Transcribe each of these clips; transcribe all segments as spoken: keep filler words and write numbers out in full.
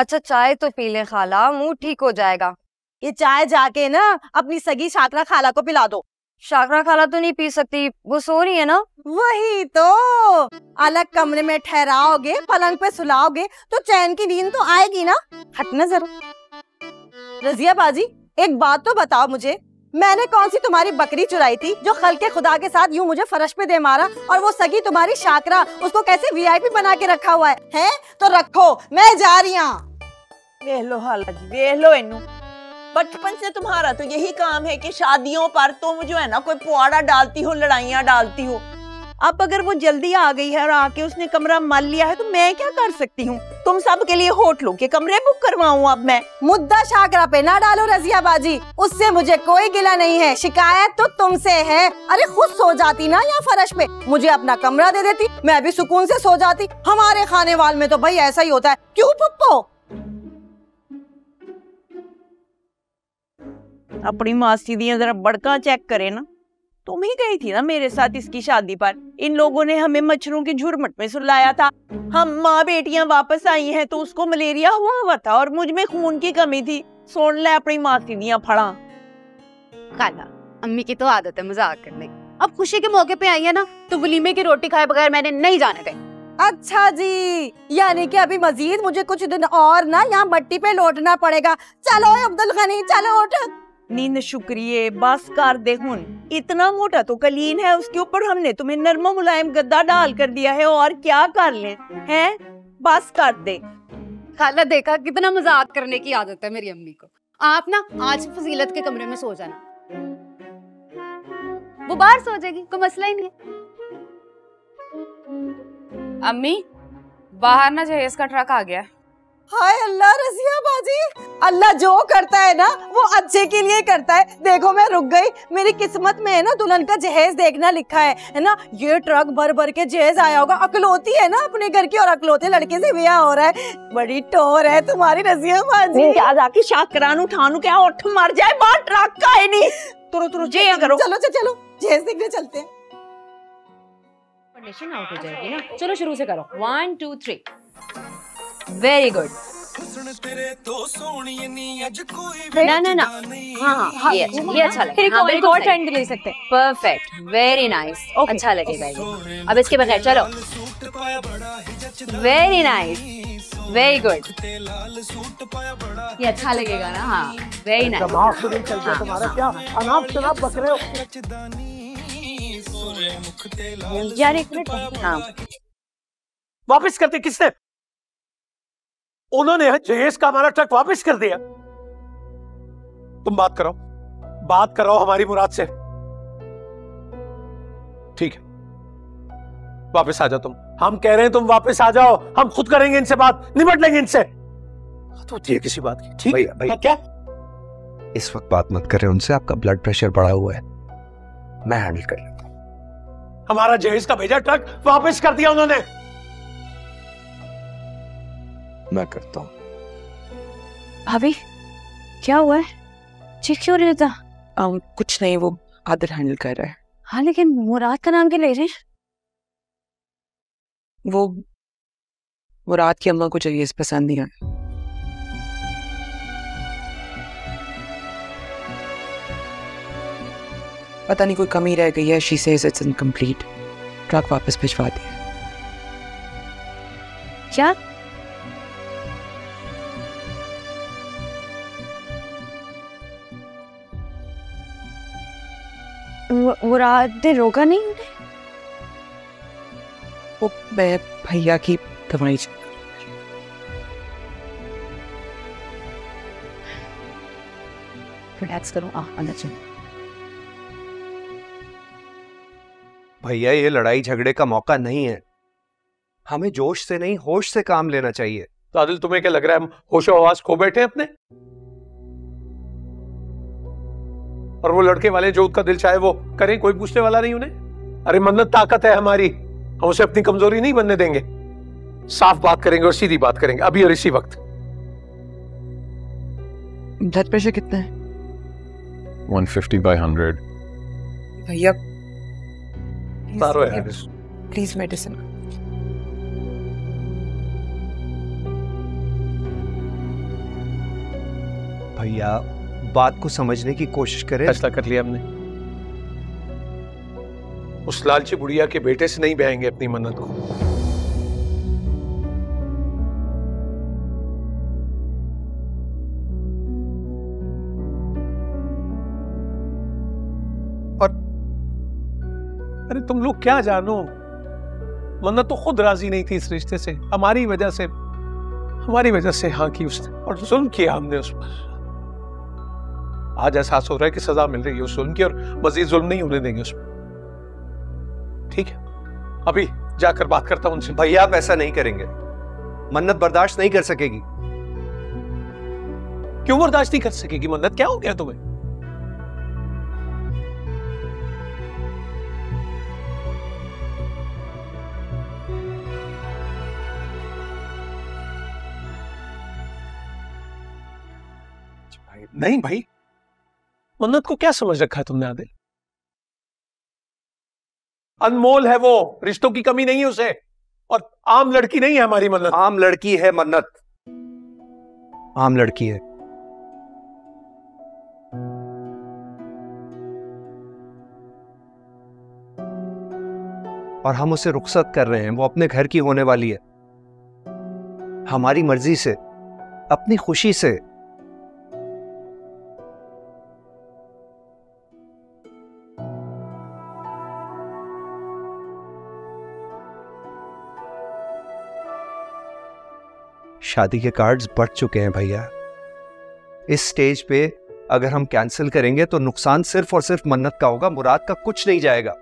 अच्छा चाय तो पी लें खाला, मुंह ठीक हो जाएगा। ये चाय जाके ना अपनी सगी शाकरा खाला को पिला दो। शाकरा खाला तो नहीं पी सकती, वो सो रही है ना। वही तो, अलग कमरे में ठहराओगे, पलंग पे सुलाओगे तो चैन की नींद तो आएगी ना। हट नजर। रजिया बाजी, एक बात तो बताओ मुझे, मैंने कौन सी तुम्हारी बकरी चुराई थी जो खलके खुदा के साथ यूं मुझे फर्श पे दे मारा, और वो सगी तुम्हारी शाकरा उसको कैसे वीआईपी बना के रखा हुआ है, हैं? तो रखो, मैं जा रही हूँ। देख लो खाला जी, देख लो इनू, बचपन से तुम्हारा तो यही काम है कि शादियों पर तुम जो है ना कोई पुआड़ा डालती हो, लड़ाइयाँ डालती हो। अब अगर वो जल्दी आ गई है और आके उसने कमरा मान लिया है तो मैं क्या कर सकती हूँ? तुम सब के लिए होटलों के कमरे बुक करवाऊँ अब मैं? मुद्दा शाकरा पे ना डालो रजिया बाजी, उससे मुझे कोई गिला नहीं है, शिकायत तो तुमसे है। अरे खुद सो जाती ना यहाँ फर्श पे, मुझे अपना कमरा दे देती, मैं भी सुकून से सो जाती। हमारे खाने वाल में तो भाई ऐसा ही होता है, क्यों पप्पो? अपनी मासी दी जरा बड़का चेक करे ना। तुम ही गई थी ना मेरे साथ इसकी शादी पर, इन लोगों ने हमें मच्छरों के झुरमट में सुलाया था। हम माँ बेटियां वापस आई हैं तो उसको मलेरिया हुआ हुआ था और मुझ में खून की कमी थी। सोन ले अपनी मासी दिया फड़ा। खाला, अम्मी की तो आदत है मजाक करने। अब खुशी के मौके पे आई है ना तो वलीमे की रोटी खाए बगैर मैंने नहीं जाने दे। अच्छा जी, यानी कि अभी मजीद मुझे कुछ दिन और ना यहाँ मट्टी पे लौटना पड़ेगा। चलो अब्दुल गनी, चलो उठ। नींद शुक्रिये, बस कर दे हुन। इतना मोटा तो कलीन है, उसके ऊपर हमने तुम्हें नरमा मुलायम गद्दा डाल कर दिया है, और क्या कर लें हैं? बस कर दे। खाला देखा कितना मजाक करने की आदत है मेरी अम्मी को। आप ना आज फजीलत के कमरे में सो जाना, वो बाहर सो जाएगी, कोई मसला ही नहीं है। अम्मी बाहर ना जहेज का ट्रक आ गया है। हाय अल्लाह रजिया बाजी, अल्लाह जो करता है ना वो अच्छे के लिए करता है। देखो मैं रुक गई, मेरी किस्मत में है ना दुल्हन का जहेज देखना लिखा है, है ना। ये ट्रक भर भर के जहेज आया होगा। अकलौती है ना अपने घर की और अकलौते लड़के से ब्याह हो रहा है। बड़ी टोर है तुम्हारी रजिया बाजी। आज आके शाकरान उठानू क्या उठ मर जाए, बाहर ट्रक का है नहीं। तुरो तुरो जय करो, चलो चलो जहेज देखने चलते हैं। कंडीशन आउट हो जाएगी ना, चलो शुरू से करो। One two three. Very good. ना ना ना, हाँ हाँ ये अच्छा लगेगा, बिल्कुल ट्रेंड ले सकते हैं। परफेक्ट, वेरी नाइस, अच्छा लगेगा ये। अब इसके बगैर चलो। वेरी नाइस, वेरी गुड, ये अच्छा लगेगा ना। हाँ वेरी नाइस। यार एक मिनट, वापस करते किसने? उन्होंने जहेज का हमारा ट्रक वापस कर दिया। तुम बात करो, बात करो हमारी मुराद से। ठीक है, वापस आ जाओ तुम। हम कह रहे हैं तुम वापस आ जाओ, हम खुद करेंगे इनसे बात, निपट लेंगे इनसे। तो ठीक किसी बात की, ठीक है भाई। क्या इस वक्त बात मत कर रहे उनसे, आपका ब्लड प्रेशर बढ़ा हुआ है, मैं हैंडल कर लेता हूं। हमारा जहेज का भेजा ट्रक वापस कर दिया उन्होंने, मैं करता हूँ। भाभी क्या हुआ है, ठीक क्यों नहीं था? um, कुछ नहीं, वो आदर हैंडल कर रहा है। हाँ लेकिन मुराद का नाम क्या ले रहे हैं? वो मुराद की अम्मा को जहेज पसंद नहीं आया। पता नहीं कोई कमी रह गई है, she says it's incomplete. Truck वापस भिजवा दिया। क्या मुराद ने रोका नहीं उन्हें? वो मैं भैया की दवाई। रिलैक्स करो, अंदर चलो। भैया ये लड़ाई झगड़े का मौका नहीं है, हमें जोश से नहीं होश से काम लेना चाहिए। आदिल तुम्हें क्या लग रहा है हम होशो हवास खो बैठे अपने? और वो लड़के वाले जो उसका दिल चाहे वो करें, कोई पूछने वाला नहीं उन्हें। अरे मन्नत ताकत है हमारी, हम उसे अपनी कमजोरी नहीं बनने देंगे। साफ बात करेंगे और सीधी बात करेंगे, अभी और इसी वक्त। ब्लड प्रेशर कितना है? एक सौ पचास बाय सौ। भैया तारो है, प्लीज मेडिसिन। भैया, बात को समझने की कोशिश करें। फैसला कर लिया हमने, उस लालची बुढ़िया के बेटे से नहीं बहाएंगे अपनी मन्नत को। अरे तुम लोग क्या जानो, मन्नत तो खुद राजी नहीं थी इस रिश्ते से, हमारी वजह से हमारी वजह से हाँ की उसने, और जुल्म किया हमने उस पर। आज एहसास हो रहा है कि सजा मिल रही है उस जुल्म की, और मजीद जुल्म नहीं होने देंगे उस पर। ठीक है, अभी जाकर बात करता हूं उनसे। भैया आप ऐसा नहीं करेंगे, मन्नत बर्दाश्त नहीं कर सकेगी। क्यों बर्दाश्त नहीं कर सकेगी मन्नत? क्या हो गया तुम्हें? नहीं भाई, मन्नत को क्या समझ रखा है तुमने आदिल? अनमोल है वो, रिश्तों की कमी नहीं है उसे, और आम लड़की नहीं है हमारी मन्नत। आम लड़की है मन्नत, आम लड़की है। और हम उसे रुखसत कर रहे हैं, वो अपने घर की होने वाली है। हमारी मर्जी से, अपनी खुशी से। शादी के कार्ड्स बढ़ चुके हैं भैया, इस स्टेज पे अगर हम कैंसिल करेंगे तो नुकसान सिर्फ और सिर्फ मन्नत का होगा, मुराद का कुछ नहीं जाएगा।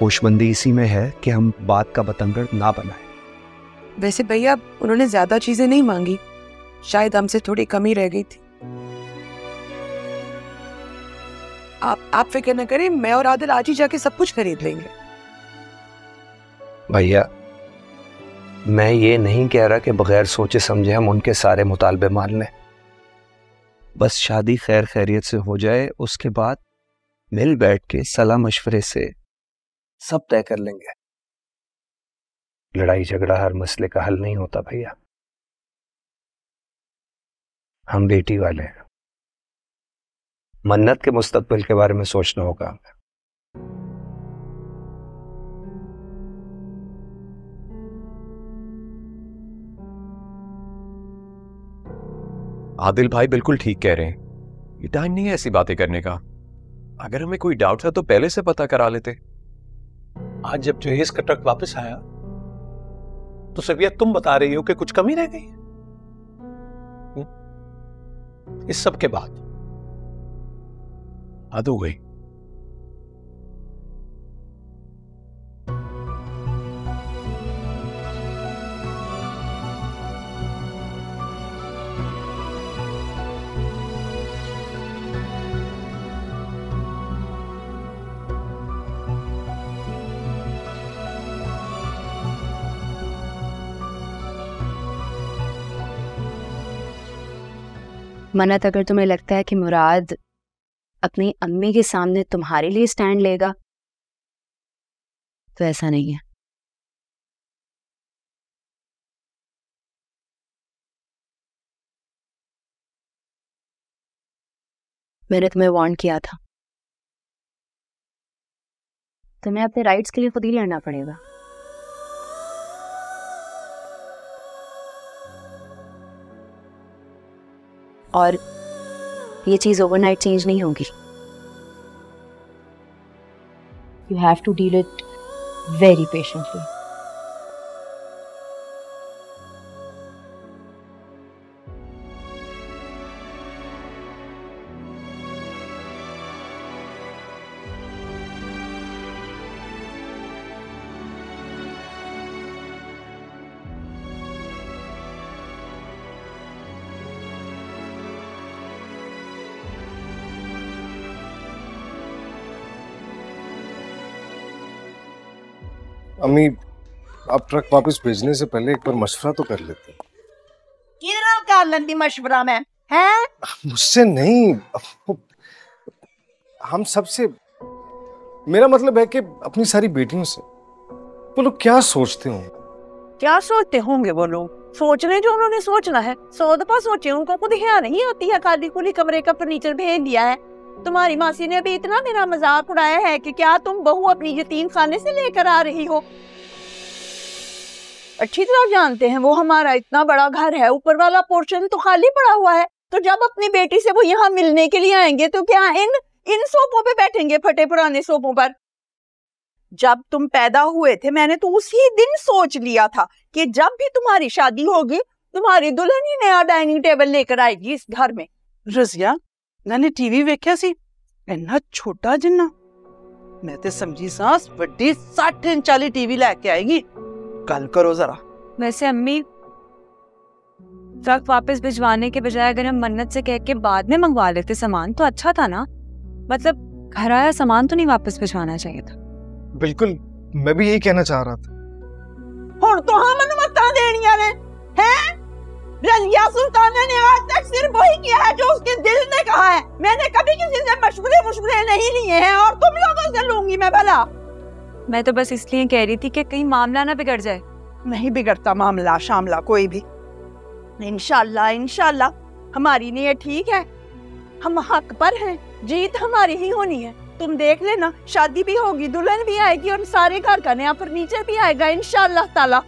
होशमंदी इसी में है कि हम बात का बतंगड़ ना बनाए। वैसे भैया उन्होंने ज्यादा चीजें नहीं मांगी, शायद हमसे थोड़ी कमी रह गई थी। आप आप फिक्र न करें, मैं और आदिल आज ही जाके सब कुछ खरीद लेंगे। भैया मैं ये नहीं कह रहा कि बगैर सोचे समझे हम उनके सारे मुतालबे मान लें, बस शादी खैर खैरियत से हो जाए, उसके बाद मिल बैठ के सलाह मशवरे से सब तय कर लेंगे। लड़ाई झगड़ा हर मसले का हल नहीं होता भैया, हम बेटी वाले हैं, मन्नत के मुस्तकबिल के बारे में सोचना होगा हमें। आदिल भाई बिल्कुल ठीक कह रहे हैं, ये टाइम नहीं है ऐसी बातें करने का। अगर हमें कोई डाउट था तो पहले से पता करा लेते। आज जब जहेज का ट्रक वापस आया तो सबिया तुम बता रही हो कि कुछ कमी रह गई है। इस सब के बाद हद हो गई। मन्नत अगर तुम्हें लगता है कि मुराद अपनी अम्मी के सामने तुम्हारे लिए स्टैंड लेगा तो ऐसा नहीं है। मैंने तुम्हें वार्न किया था, तुम्हें अपने राइट्स के लिए खुद ही लड़ना पड़ेगा। और ये चीज ओवरनाइट चेंज नहीं होगी। You have to deal it very patiently. अम्मी आप ट्रक वापस भेजने से पहले एक बार मशवरा तो कर लेते। किधर का लंदी मशवरा में है? मुझसे नहीं, हम सबसे मेरा मतलब है कि अपनी सारी बेटियों से वो लोग क्या सोचते होंगे, क्या सोचते होंगे वो लोग। सोचने जो उन्होंने सोचना है सौ दफा सोचे, उनको खुद ख्याल नहीं आती है। खाली खुली कमरे का फर्नीचर भेज दिया है। तुम्हारी मासी ने अभी इतना मेरा मजाक उड़ाया है कि क्या तुम बहू अपनी यतीम खाने से लेकर आ रही हो। अच्छी तरह जानते हैं वो हमारा इतना बड़ा घर है, ऊपर वाला पोर्शन तो खाली पड़ा हुआ है। तो जब अपनी बेटी से वो यहाँ मिलने के लिए आएंगे तो क्या इन इन सोफों पे बैठेंगे, फटे पुराने सोफों पर। जब तुम पैदा हुए थे मैंने तो उसी दिन सोच लिया था कि जब भी तुम्हारी शादी होगी तुम्हारी दुल्हन ही नया डाइनिंग टेबल लेकर आएगी इस घर में। रजिया मैंने टीवी वेख्या सी, इन्ना छोटा जिन्ना मैं ते समझी सास वड्डी साठ इंच वाली टीवी लेके आएगी। गल करो जरा। वैसे अम्मी ट्रक वापस भिजवाने के बजाय अगर हम मन्नत से कह के बाद में मंगवा लेते सामान तो अच्छा था ना। मतलब घर आया सामान तो नहीं वापस भिजवाना चाहिए था। बिल्कुल मैं भी यही कहना चाह रहा था। और तो हम अनुमतियां देनी है हैं? रजिया सुल्ताना ने आज तक सिर्फ वही किया है जो उसके दिल ने कहा है। मैंने कभी किसी से मशवरे मुशवरे नहीं लिए हैं और तुम लोगों से लूंगी मैं भला। मैं तो बस इसलिए कह रही थी कि कहीं मामला ना बिगड़ जाए। नहीं बिगड़ता मामला शामला कोई भी। इंशाल्लाह इंशाल्लाह हमारी नीयत ठीक है, हम हक पर हैं, जीत हमारी ही होनी है। तुम देख लेना शादी भी होगी, दुल्हन भी आएगी और सारे घर का नया फर्नीचर भी आएगा इंशाल्लाह ताला।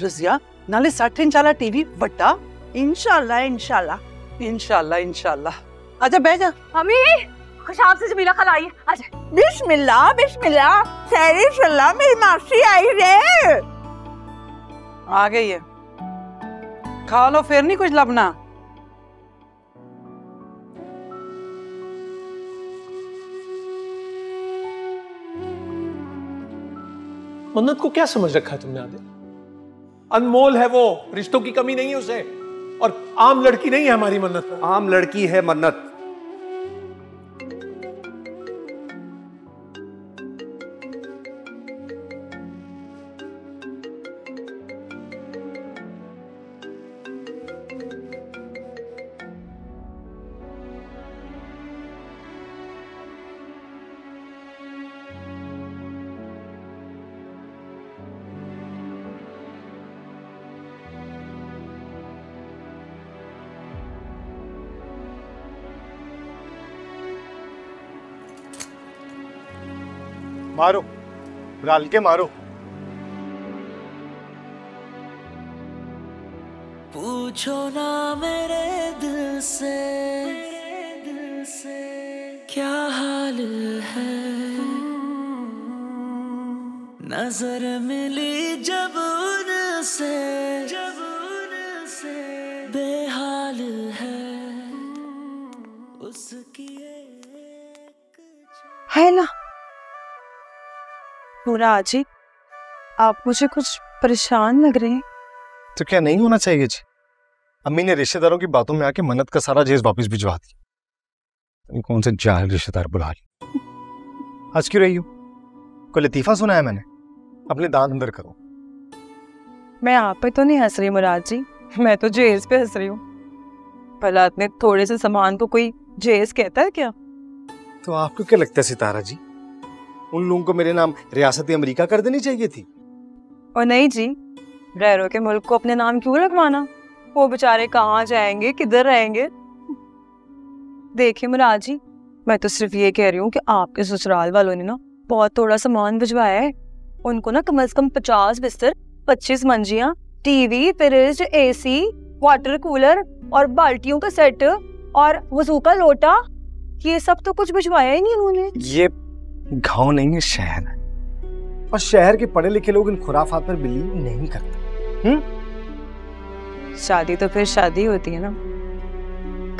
रजिया नाले साठ इंच वाला टीवी बट्टा इंशाल्लाह इंशाल्लाह इंशाल्लाह इंशाल्लाह। अच्छा बैठ जा। अम्मी खुशाब से जमीला खाला आई है। अच्छा बिस्मिल्लाह बिस्मिल्लाह सैरी सल्ला मेरी मासी आई रे। आ गई है खा लो फिर नहीं कुछ लबना। मन्नत को क्या समझ रखा है तुमने आदे? अनमोल है वो, रिश्तों की कमी नहीं है उसे और आम लड़की नहीं है हमारी मन्नत। आम लड़की है मन्नत। मारो डाल के मारो। पूछो ना मेरे दिल से, दिल से क्या हाल है। नजर मिली जब उनसे, जब उनसे बेहाल है उसकी एक है ना। मुराद जी आप मुझे कुछ परेशान लग रहे हैं। तो क्या नहीं होना चाहिए जी, अम्मी ने रिश्तेदारों की बातों में आके मन्नत का सारा जहेज वापस भिजवा दिया। कौन से जाहिल रिश्तेदार बुला लिए। आज क्यों रही हो, कोई लतीफा सुनाया मैंने। अपने दांत अंदर करो। मैं आप पे तो नहीं हंस रही मुराद जी, मैं तो जहेज पे हंस रही हूँ। भला इतने थोड़े से सामान को कोई जहेज कहता है क्या। तो आपको क्या लगता है सितारा जी, उन लोगों को मेरे नाम रियासती अमेरिका कर देनी चाहिए थी। और नहीं जी, रैरो के मुल्क को अपने नाम क्यों लगवाना, वो बेचारे कहाँ जाएंगे किधर रहेंगे। देखिए मुराद जी मैं तो सिर्फ ये कह रही हूँ कि आपके ससुराल वालों ने ना बहुत थोड़ा सामान भिजवाया है। उनको ना कम से कम पचास बिस्तर, पच्चीस मंजियां, TV, fridge, AC, water cooler और बाल्टियों का सेट और वजू का लोटा, ये सब तो कुछ भिजवाया ही नहीं उन्होंने। ये गाँव नहीं है शहर है और शहर के पढ़े लिखे लोग इन खुराफात पर बिलीव नहीं करते। हम्म, शादी तो फिर शादी होती है ना,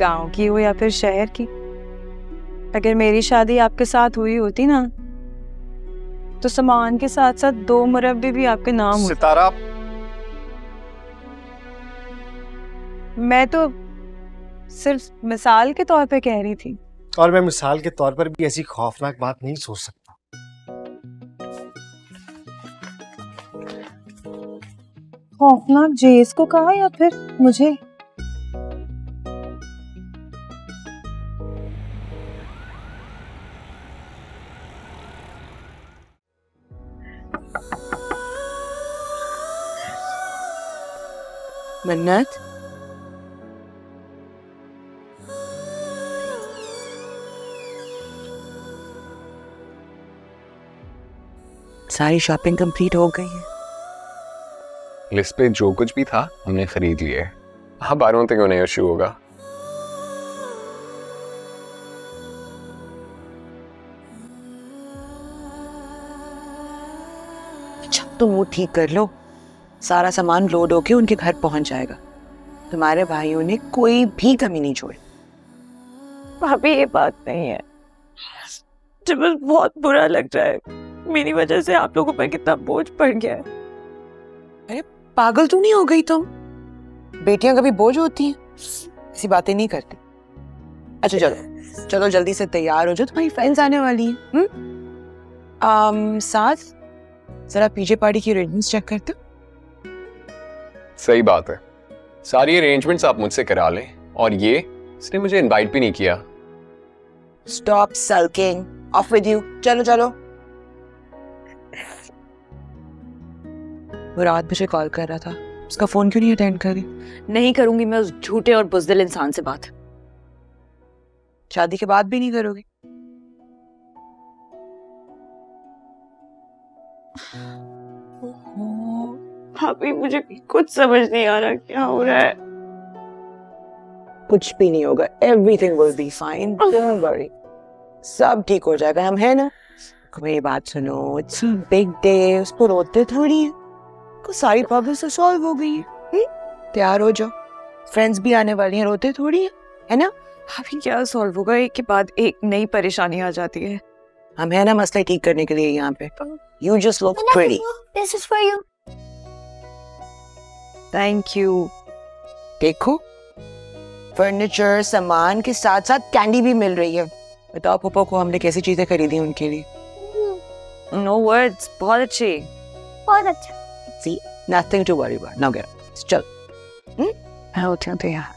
गांव की हो या फिर शहर की। अगर मेरी शादी आपके साथ हुई होती ना तो सामान के साथ साथ दो मुरब्बे भी आपके नाम होते। सितारा मैं तो सिर्फ मिसाल के तौर पे कह रही थी। और मैं मिसाल के तौर पर भी ऐसी खौफनाक बात नहीं सोच सकता। खौफनाक जेस को कहा या फिर मुझे। मन्नत, सारी शॉपिंग कंप्लीट हो गई है। लिस्ट पे जो कुछ भी था हमने खरीद लिया है। अब बारों तक उन्हें इश्यू होगा। तुम वो ठीक कर लो, सारा सामान लोड होके उनके घर पहुंच जाएगा। तुम्हारे भाइयों ने कोई भी कमी नहीं छोड़ी। भाभी ये बात नहीं है, मुझे बहुत बुरा लग रहा है, मेरी वजह से आप लोगों पर कितना बोझ पड़ गया है। अरे पागल तो नहीं हो गई तुम? बेटियां कभी बोझ होती हैं? ऐसी बातें नहीं करती। अच्छा चलो चलो जल्दी से तैयार हो जाओ, तुम्हारी फ्रेंड्स आने वाली है। um, साथ जरा पीजे पार्टी की अरेंजमेंट्स चेक करते। सही बात है, सारी अरेंजमेंट्स आप मुझसे करा लें, और ये इसने मुझे इनवाइट भी नहीं किया। Stop sulking, off with you, चलो चलो। मुराद मुझे कॉल कर रहा था, उसका फोन क्यों नहीं अटेंड कर रही? नहीं करूंगी मैं उस झूठे और बुज़दिल इंसान से बात। शादी के बाद भी नहीं करोगी? भाभी मुझे कुछ समझ नहीं आ रहा क्या हो रहा है। कुछ भी नहीं होगा, everything will be fine, don't worry, सब ठीक हो जाएगा, हम हैं ना। मेरी बात सुनो, it's a big day, उस पर रोते थोड़ी है, कुछ सारी प्रॉब्लम तो सॉल्व हो गई है। तैयार हो जाओ, फ्रेंड्स भी आने वाली हैं, रोते थोड़ी है, है ना। भाभी क्या सॉल्व होगा, एक के बाद एक नई परेशानी आ जाती है। हम है ना मसला ठीक करने के लिए यहाँ पे। You just look pretty. This is for you. Thank you. देखो, फर्नीचर सामान के साथ साथ कैंडी भी मिल रही है। बताओ पापा को हमने कैसी चीजें खरीदी उनके लिए। No words, बहुत अच्छी। बहुत अच्छा। See, nothing to worry about. Now get up. चल। हम्म? हाँ उठिया तो यहाँ।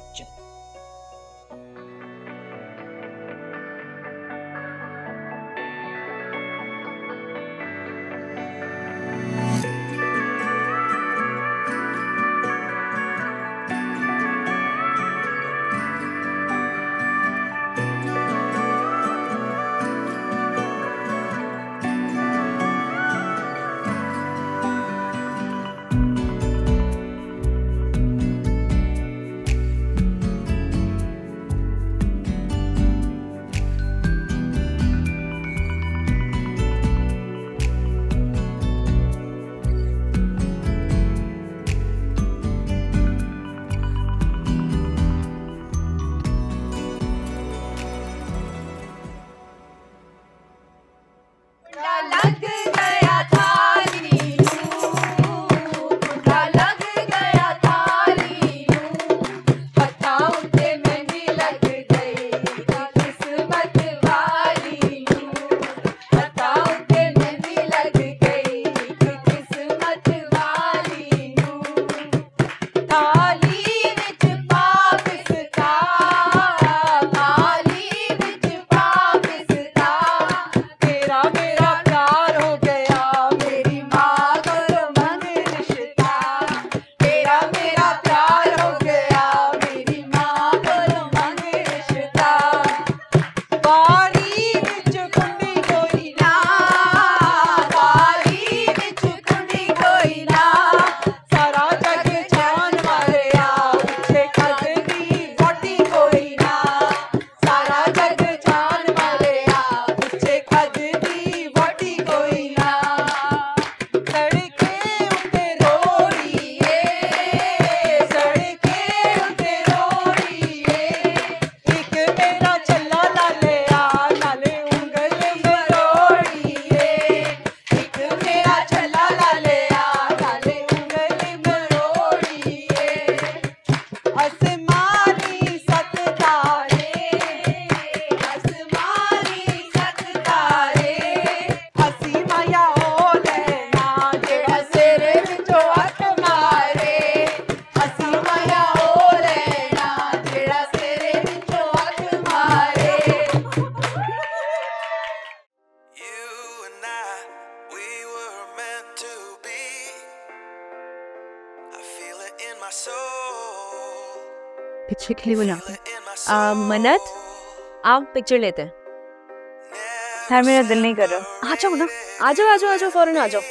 पिक्चर के लिए बुलाया। मन्नत, आप पिक्चर लेते हैं। यार मेरा दिल नहीं कर रहा। आ जाओ ना, आ जाओ आ जाओ आ जाओ, फौरन आ जाओ।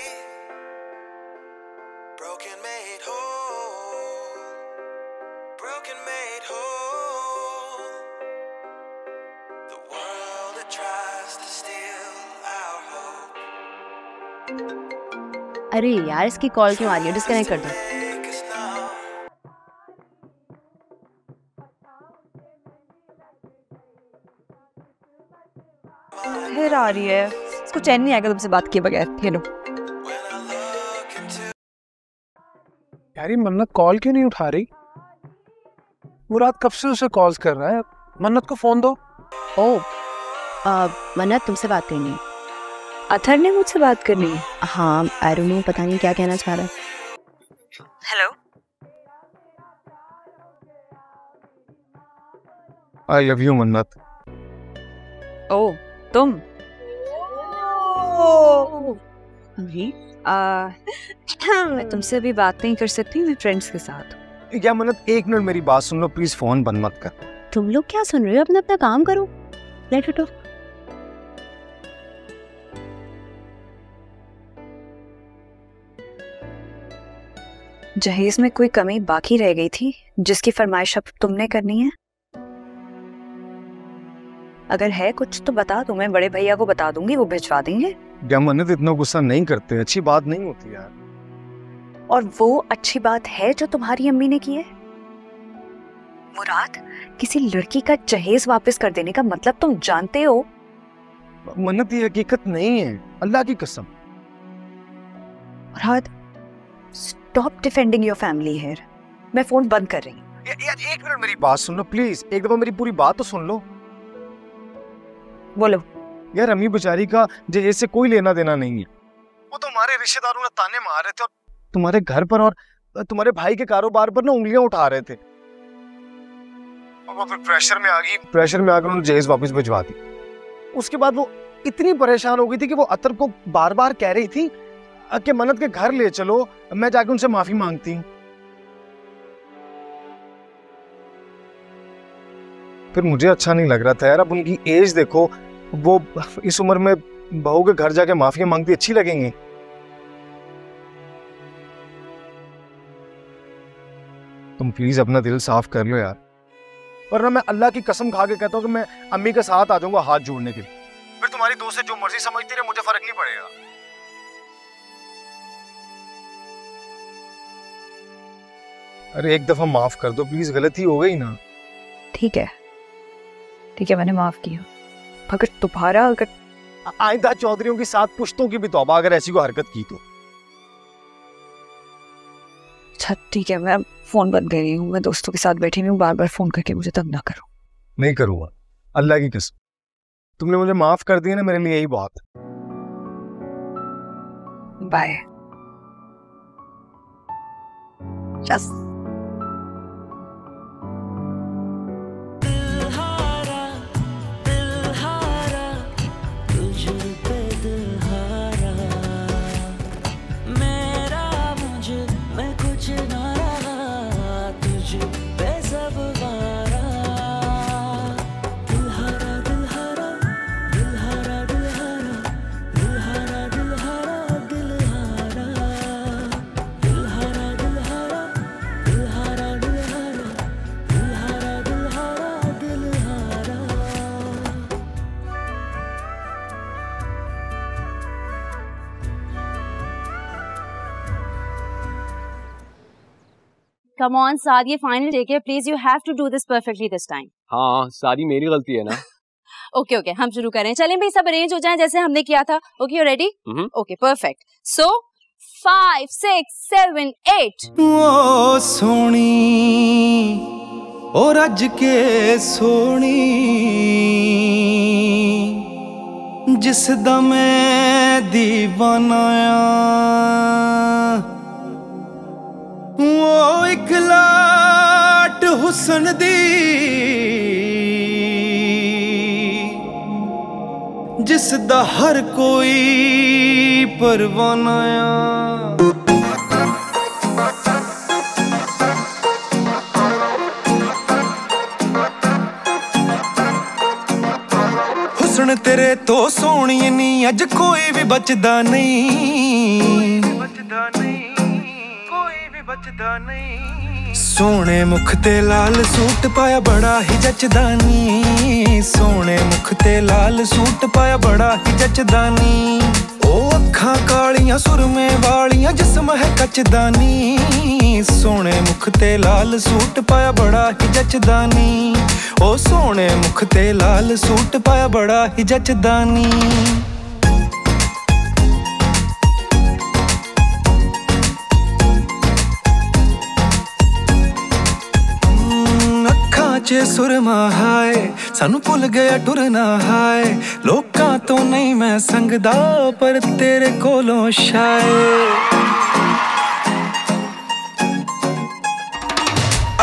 अरे यार इसकी कॉल क्यों आ रही है, डिस्कनेक्ट कर दो। फिर आ रही है, इसको चैन नहीं आएगा तुमसे बात किए बगैर। हेलो यार, ये मन्नत कॉल क्यों नहीं उठा रही? मुराद कब से उसे कॉल्स कर रहा है। मन्नत को फोन दो। ओ मन्नत, तुमसे बात करनी है। अथर ने मुझसे बात करनी है। हाँ, आई डोंट नो, पता नहीं क्या कहना चाह रहा है। हेलो, आई लव यू मन्नत। ओ तुम अभी आ, मैं तुमसे अभी बात नहीं कर सकती, मैं फ्रेंड्स के साथ। या मन्नत एक मिनट मेरी बात सुन लो प्लीज, फोन बंद मत कर। तुम लोग क्या सुन रहे हो, अपना अपना काम करो। Let it off. जहेज में कोई कमी बाकी रह गई थी जिसकी फरमाइश अब तुमने करनी है। अगर है कुछ तो बता दो, मैं बड़े भैया को बता दूंगी, वो भिजवा देंगे। मन्नत इतना गुस्सा नहीं करते, अच्छी बात नहीं होती यार। और वो अच्छी बात है जो तुम्हारी अम्मी ने की है। मुराद, किसी लड़की का जहेज वापस कर देने का मतलब तुम जानते हो। मन्नत ये हकीकत नहीं है, अल्लाह की कसम। Murad Stop defending your family here. मैं फोन बंद कर रही हूँ। यार एक मिनट मेरी बात सुन लो प्लीज, एक दफा मेरी पूरी बात तो सुन लो। बोलो। यार अम्मी बेचारी का जहेज से कोई लेना देना नहीं है। वो तुम्हारे रिश्तेदारों ने ताने मार रहे थे और तुम्हारे घर पर और तुम्हारे भाई के कारोबार पर ना उंगलियां उठा रहे थे। और वो फिर प्रेशर में आ गई, प्रेशर में आकर उन्होंने जहेज वापस भिजवा दी। उसके बाद वो इतनी परेशान हो गई थी कि वो अतर को बार बार कह रही थी के मन्नत के घर ले चलो, मैं जाके उनसे माफी मांगती हूँ। फिर मुझे अच्छा नहीं लग रहा था यार। अब उनकी एज देखो, वो इस उम्र में बहू के घर जाके माफी मांगती अच्छी लगेंगी। तुम प्लीज अपना दिल साफ कर लो यार, वरना मैं अल्लाह की कसम खा के कहता हूँ कि मैं अम्मी के साथ आ जाऊंगा हाथ जोड़ने के लिए। फिर तुम्हारी दोस्त जो मर्जी समझती रहे, मुझे फर्क नहीं पड़ेगा। अरे एक दफा माफ कर दो प्लीज, गलती हो गई ना। ठीक है ठीक है, मैंने माफ किया, मगर तुम्हारा अगर आइंदा चौधरीयों के साथ पुश्तों की भी तौबा, अगर ऐसी को हरकत की तो। अच्छा ठीक है, मैं फोन बंद कर रही हूँ, मैं दोस्तों के साथ बैठी हूँ, बार बार फोन करके मुझे तंग ना करो। नहीं करूँगा, अल्लाह की कसम। तुमने मुझे माफ कर दिया ना, मेरे लिए यही बात। बाय। Come on, Saad, ये final take है, please you have to do this perfectly this time. हाँ, सारी मेरी गलती है ना। Okay, okay, हम शुरू करें। चलें भाई, सब arrange हो जाएं जैसे हमने किया था। Okay, you ready? Mm-hmm. Okay, perfect. So five, six, seven, eight. ओ सोनी, ओ रज के सोनी, जिस दा मैं दीवाना, वो एक लाट हुसन दी, जिस दा हर कोई परवाना आ। हुस्न तेरे तो सोहणिए नी अज कोई भी बचदा नहीं, कोई भी बचदा नहीं। सोहणे मुख ते लाल सूट पाया बड़ा ही जचदा नी, सोहणे मुख ते लाल सूट पाया बड़ा ही जचदा नी। ओ अखां कालियां सुरमे वालियां जिस्म है कचदा नी, सोहणे मुख ते लाल सूट पाया बड़ा ही जचदा नी। ओ सोहणे मुख ते लाल सूट पाया बड़ा ही जचदा नी। अखां च सुरमा हाय सानू भुल गया टुरना हाय, लोकां तो नहीं मैं संगदा पर तेरे कोलों शाये।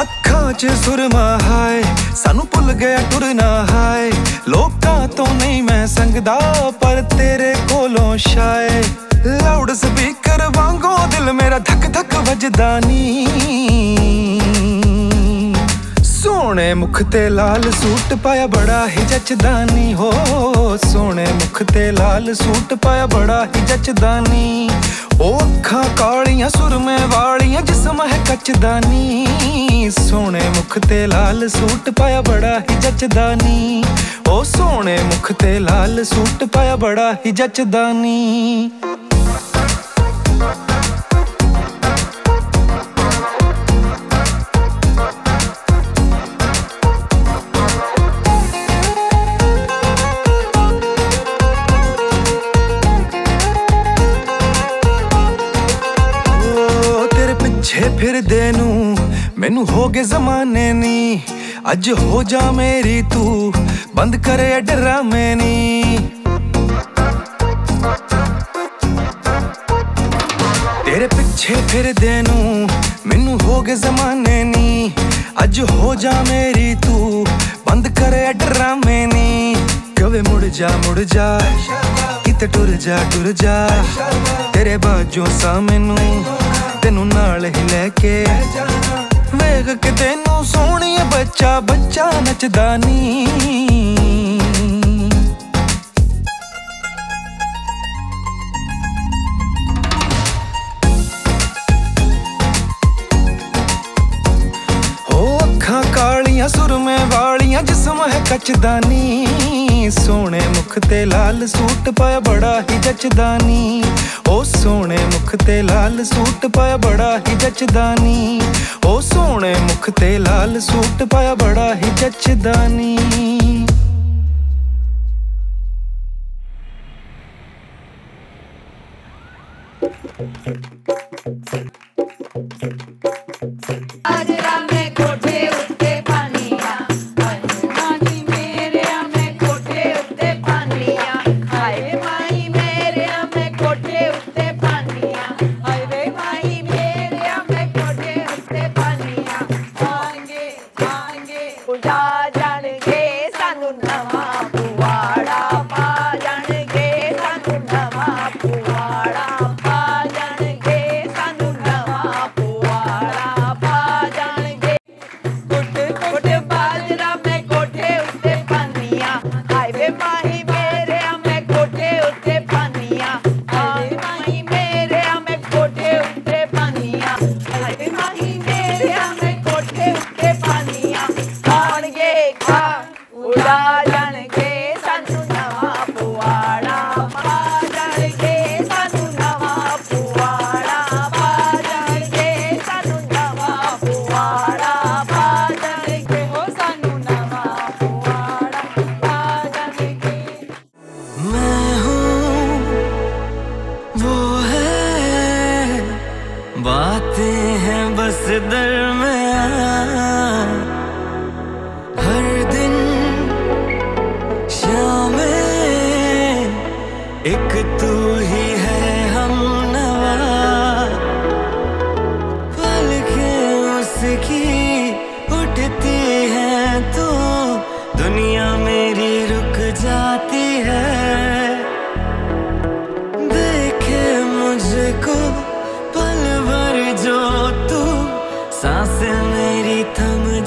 अखां च सुरमा हाय सानू भुल गया टुरना हाय, लोकां तो नहीं मैं संगदा पर तेरे कोलों शाये। लाउड स्पीकर वांगो दिल मेरा धक धक वजदा नी, सोहणे मुख ते लाल सूट पाया बड़ा ही जचदा नी। हो सोहणे मुख ते लाल सूट पाया बड़ा ही जचदा नी। ओ अखां कालियां सुरमे वालियां जिस्म है कचदा नी, सोहणे मुख ते लाल सूट पाया बड़ा ही जचदा नी। ओ सोहणे मुख ते लाल सूट पाया बड़ा ही जचदा नी। फिर देनू मैनू हो गए जमाने नी, अज हो जा मेरी तू बंद करे ड्रामे नी। तेरे पीछे फिर देनू मैनू हो गए जमाने नी, अज हो जा मेरी तू बंद करे ड्रामे नी। कवे मुड़ जा मुड़ जा किते टुर जा टुर जा, तेरे बाजों सा मैनू तेनू नाल ही लैके वेख के तेनू सोहणिए बच्चा बच्चा नचदा नी। हो अखां कालियां सुरमे वालियां जिस्म है कचदा नी, सोहणे मुख ते लाल सूट पाया बड़ा ही जचदा नी। ओ सोहणे मुख ते लाल सूट पाया बड़ा ही जचदा नी। ओ सोहणे मुख ते लाल सूट पाया बड़ा ही जचदा नी।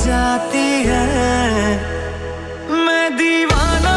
जाती है मैं दीवाना।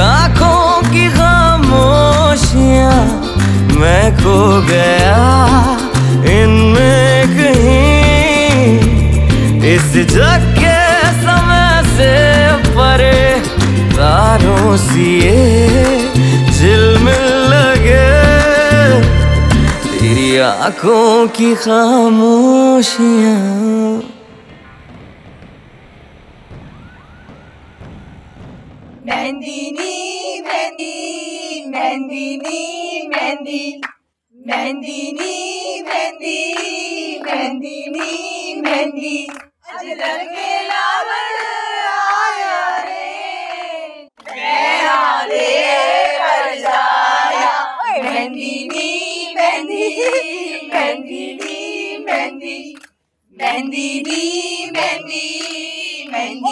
आँखों की खामोशियाँ मैं खो गया इनमें कहीं, इस जग के समय से परे तारों सिए झिलमिल लगे तेरी आँखों की खामोशियाँ। मेहंदीनी मेहंदी मेहंदीनी मेहंदी मेहंदीनी मेहंदी मेहंदीनी मेहंदी अजगर के लावण आया रे मैं आले पर जाया। मेहंदीनी मेहंदी मेहंदीनी मेहंदी मेहंदीनी मेहंदी मेहंदी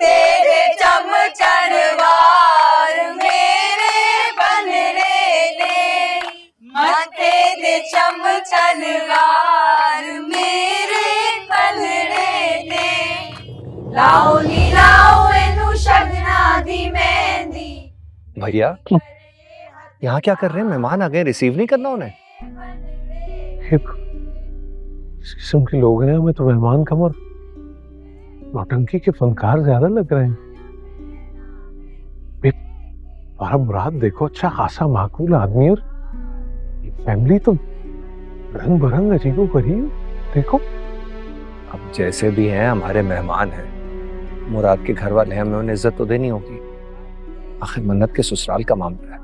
तेरे चमचड़वार मेरे बनने ले मते दे चमचड़वार मेरे बनने ले लाओ नी लाओ एनु शगना दी मेहंदी। भैया यहाँ क्या कर रहे हैं? मेहमान आ गए, रिसीव नहीं करना उन्हें। इस किस्म के लोग हैं हमें तो मेहमान कम और नौटंकी के फनकार ज्यादा लग रहे हैं। तुम्हारा मुराद देखो, अच्छा खासा माकूल आदमी और फैमिली तो रंग बरंग अजीबो गरीब। देखो अब जैसे भी हैं हमारे मेहमान हैं, मुराद के घर वाले हमें उन्हें इज्जत तो देनी होगी, आखिर मन्नत के ससुराल का मामला है।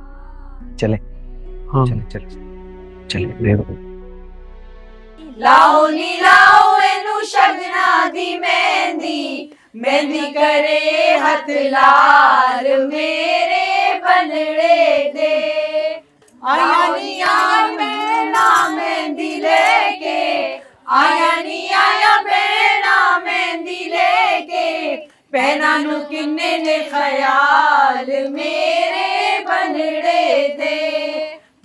चले हाँ चले चले चले लाओ नी लाओ एनु शगना दी मेहंदी मेहंदी करे हथ लाल मेरे बनड़े दे आया नी आया बेना मेहंदी लेके आया नी आया बेना मेहंदी लेके पहना नु किन्ने ने ख्याल मेरे बनड़े दे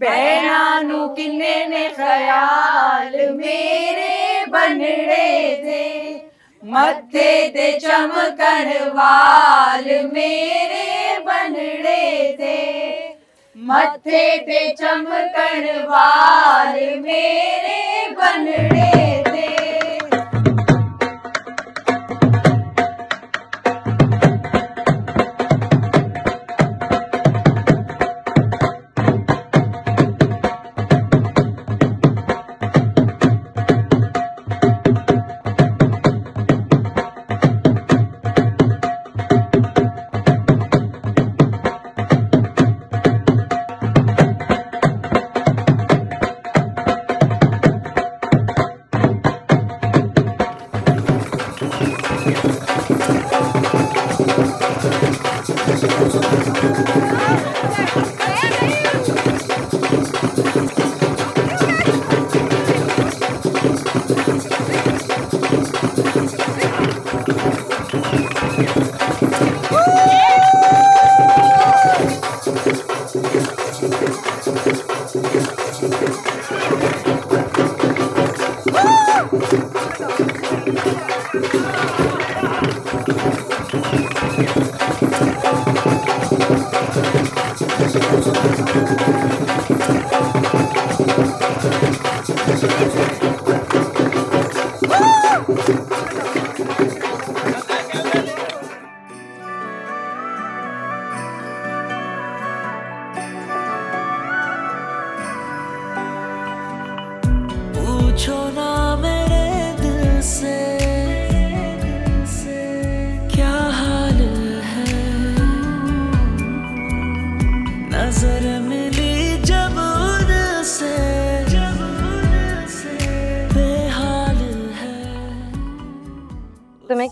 पहना नु किन्ने ने ख्याल मेरे बनड़े दे मथे दे चमकन वाल मेरे बनड़े दे मथे दे चमकन वाल मेरे बनड़े दे।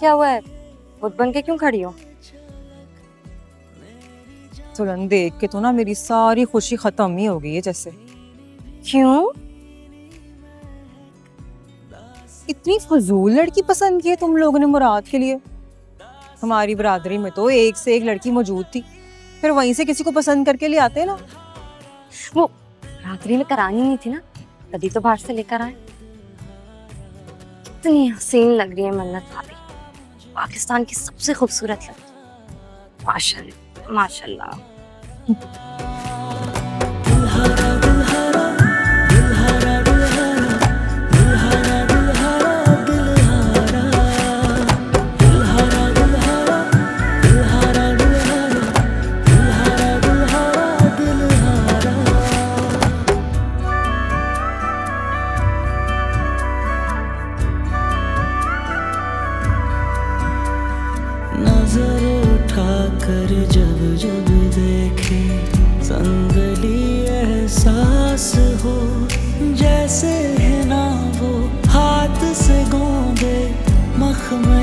क्या हुआ है? बुत बन के क्यों खड़ी हो? तुरंत देख के तो ना मेरी सारी खुशी खत्म ही हो गई है जैसे। क्यों? इतनी फजूल लड़की पसंद की है तुम लोगों ने मुराद के लिए। हमारी बरादरी में तो एक से एक लड़की मौजूद थी, फिर वहीं से किसी को पसंद करके ले आते ना। वो बरादरी में करानी नहीं थी ना, तभी तो बाहर से लेकर आए। कितनी हसीन लग रही है मन्नत भाभी, पाकिस्तान की सबसे खूबसूरत लड़की। माशाल्लाह माशाल्लाह। जैसे है ना वो हाथ से गोंदे मखमल।